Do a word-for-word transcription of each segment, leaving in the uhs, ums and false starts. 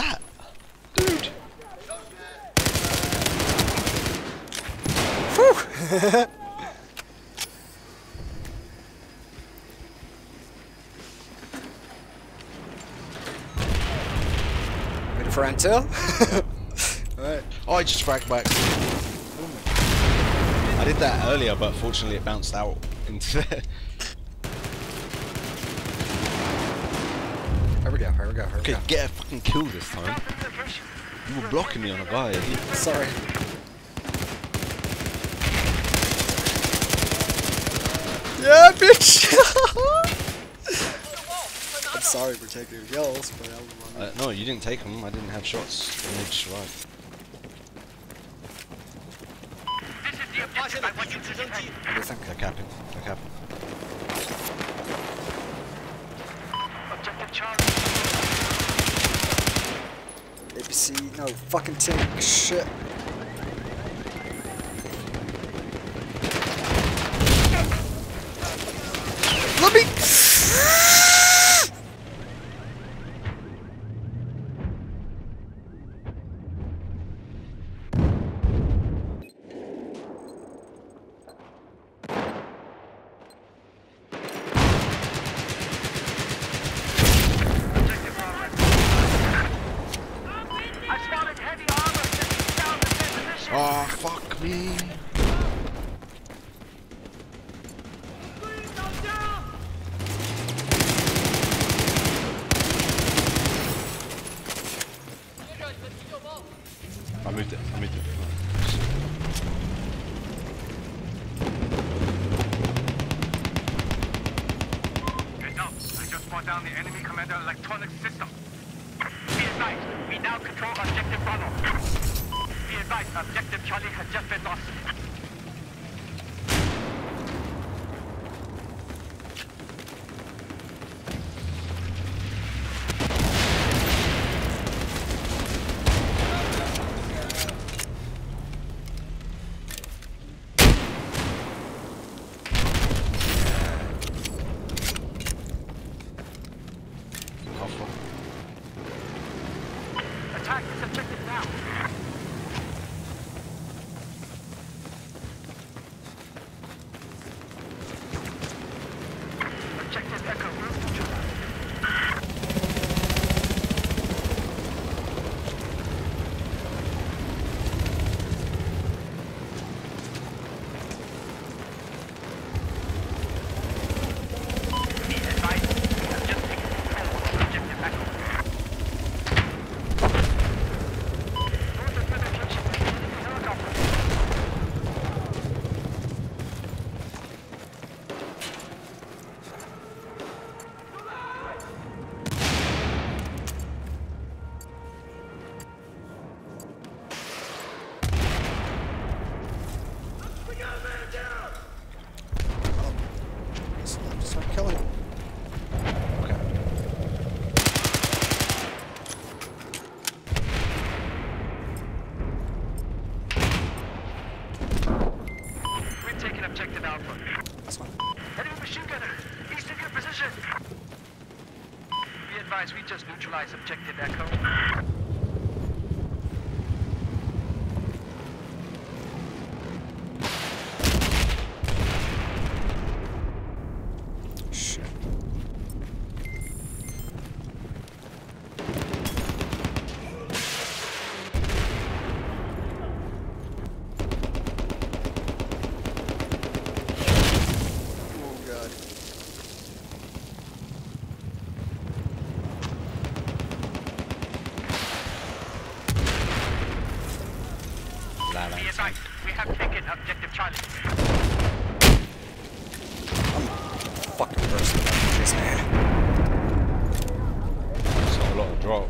that? Dude! Whew! Ready for until? Alright. Oh, I just fragged back. I did that earlier, but fortunately it bounced out into there. Here we go, here we go, here we go. Okay, get a fucking kill this time. You were blocking me on a guy. Sorry. Yeah, bitch! I'm sorry for taking your kills, but I was uh, no, you didn't take them. I didn't have shots. I just survived. This is the objective I want you to defend. They're capping. They're capping. A P C, no fucking tank, shit. Let me. Oh, fuck me. I moved it, I moved it. Good up. I just brought down the enemy commander electronic system. Be advised, we now control objective Bravo. Be advised, objective Charlie has just been lost. Attack this objective now. We just neutralize objective Echo. Shit. Oh god. We have taken objective Charlie. I'm a fucking person like this, man. That's not a lot of drop.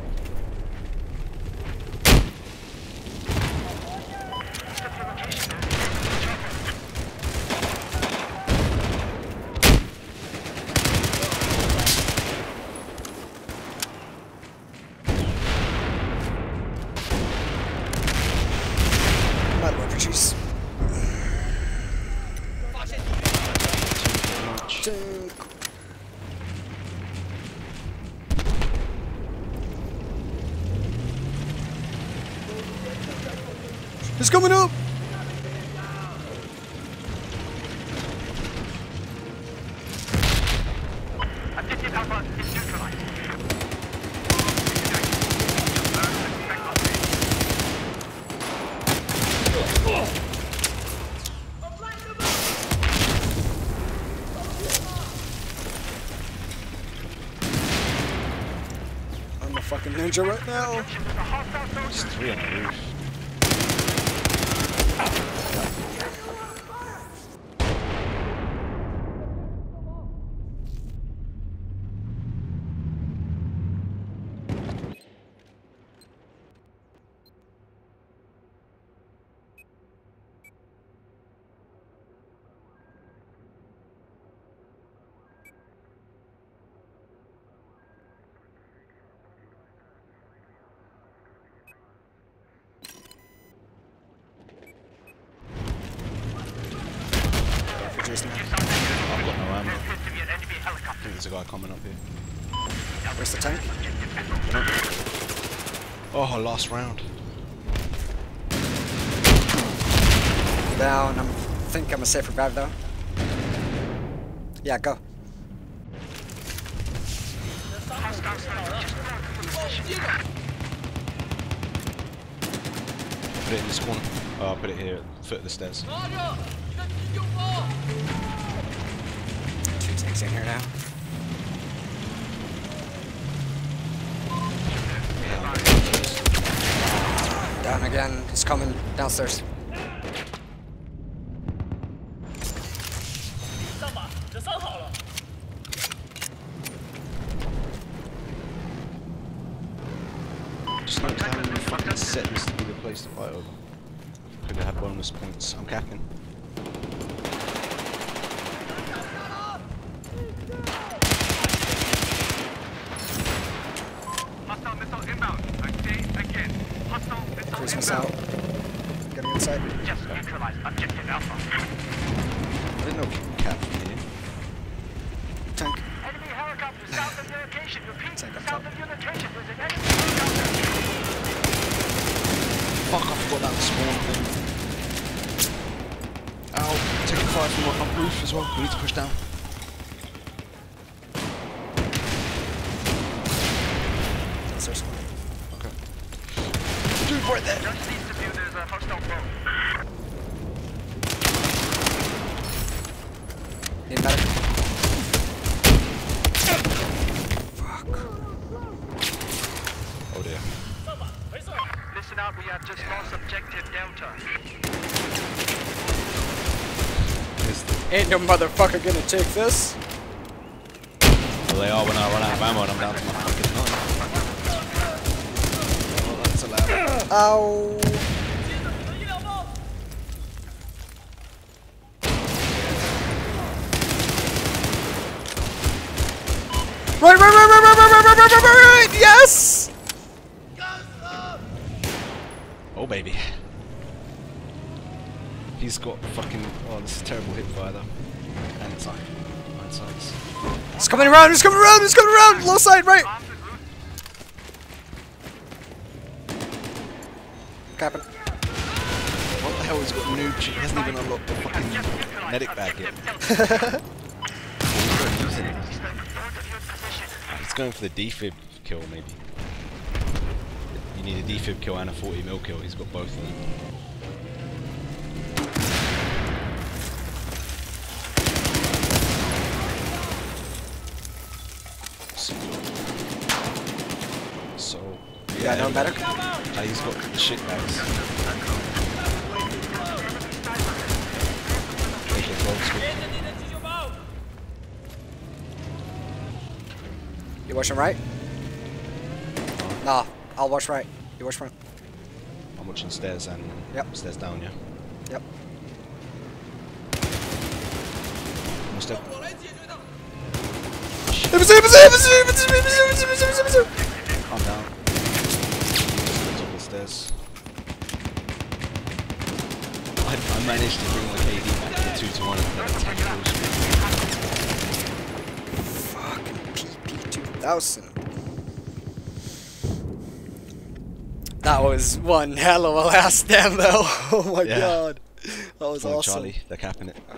Jeez. He's coming up. Fucking ninja right now. There's three on the roof. I've got no ammo. I think there's a guy coming up here. Where's the tank? Oh, last round. Down. I think I'm a safe revive though. Yeah, go. Put it in this corner. Oh, I'll put it here at the foot of the stairs. Two tanks in here now. Yeah. Down again. He's coming downstairs. Just no time to fucking set this to be the place to fight over. Could have had bonus points. I'm capping. Christmas out. Getting inside. Just neutralize objective Alpha. I didn't know we could cap from here. Tank. Enemy helicopter south of your location. Repeat, south of your location. There's an enemy helicopter. Fuck, I forgot that spawn thing. Ow, taking fire from my front roof as well. We need to push down. Right there. Just needs to view there's a hostile bomb. Need medic. Fuck. Oh dear. Listen up, we have just yeah. lost objective Delta. Ain't no motherfucker gonna take this. Well, they are when I run out of ammo and I'm down to my fucking nine. Ow! Right, right, right, right, right, right, right, right, right, right, yes! Oh baby. He's got fucking, oh this is terrible hit fire though. And it's like, nine sides. It's coming around, it's coming around, it's coming around! Low side, right! Happen. What the hell, he's got new cheat, he hasn't even unlocked the fucking medic bag yet. He's going for the defib kill maybe. You need a defib kill and a forty mil kill, he's got both of them. So, yeah, no medic? Uh, he's got the shit bags. You watch him right? Nah, I'll watch right. You watch front. I'm watching stairs and yep. stairs down, yeah? Yep. Almost up. Calm down. I, I managed to bring my K D back to the two to one and then attack those. Fucking P P two thousand. That was one hell of a last stem though. Oh my yeah. god. That was Come awesome. On, Charlie, they're capping it.